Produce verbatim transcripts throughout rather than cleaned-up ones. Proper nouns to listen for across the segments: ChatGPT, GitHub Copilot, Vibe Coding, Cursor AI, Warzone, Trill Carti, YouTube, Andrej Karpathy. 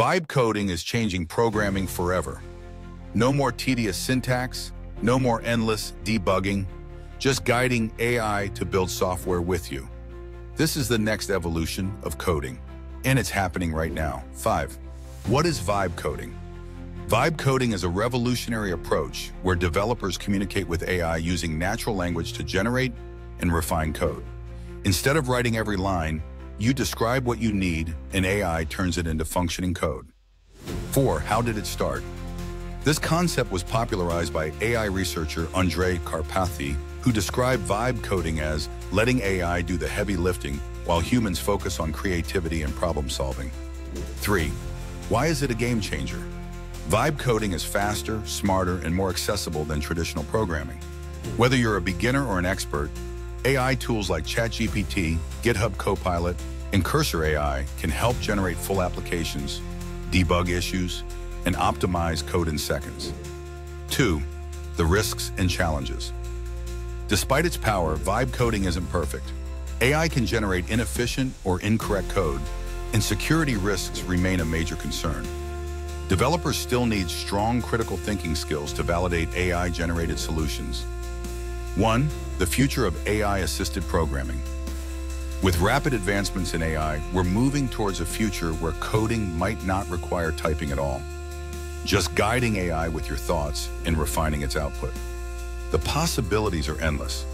Vibe coding is changing programming forever. No more tedious syntax, no more endless debugging, just guiding A I to build software with you. This is the next evolution of coding, and it's happening right now. Five. What is vibe coding? Vibe coding is a revolutionary approach where developers communicate with A I using natural language to generate and refine code. Instead of writing every line, you describe what you need and A I turns it into functioning code. Four. How did it start? This concept was popularized by A I researcher Andrej Karpathy, who described vibe coding as letting A I do the heavy lifting while humans focus on creativity and problem solving. Three. Why is it a game changer? Vibe coding is faster, smarter, and more accessible than traditional programming. Whether you're a beginner or an expert, A I tools like ChatGPT, GitHub Copilot, and Cursor A I can help generate full applications, debug issues, and optimize code in seconds. Two. The risks and challenges. Despite its power, vibe coding isn't perfect. A I can generate inefficient or incorrect code, and security risks remain a major concern. Developers still need strong critical thinking skills to validate A I-generated solutions. One. The future of A I-assisted programming. With rapid advancements in A I, we're moving towards a future where coding might not require typing at all, just guiding A I with your thoughts and refining its output. The possibilities are endless.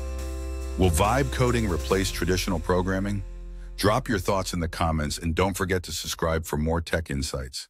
Will vibe coding replace traditional programming? Drop your thoughts in the comments and don't forget to subscribe for more tech insights.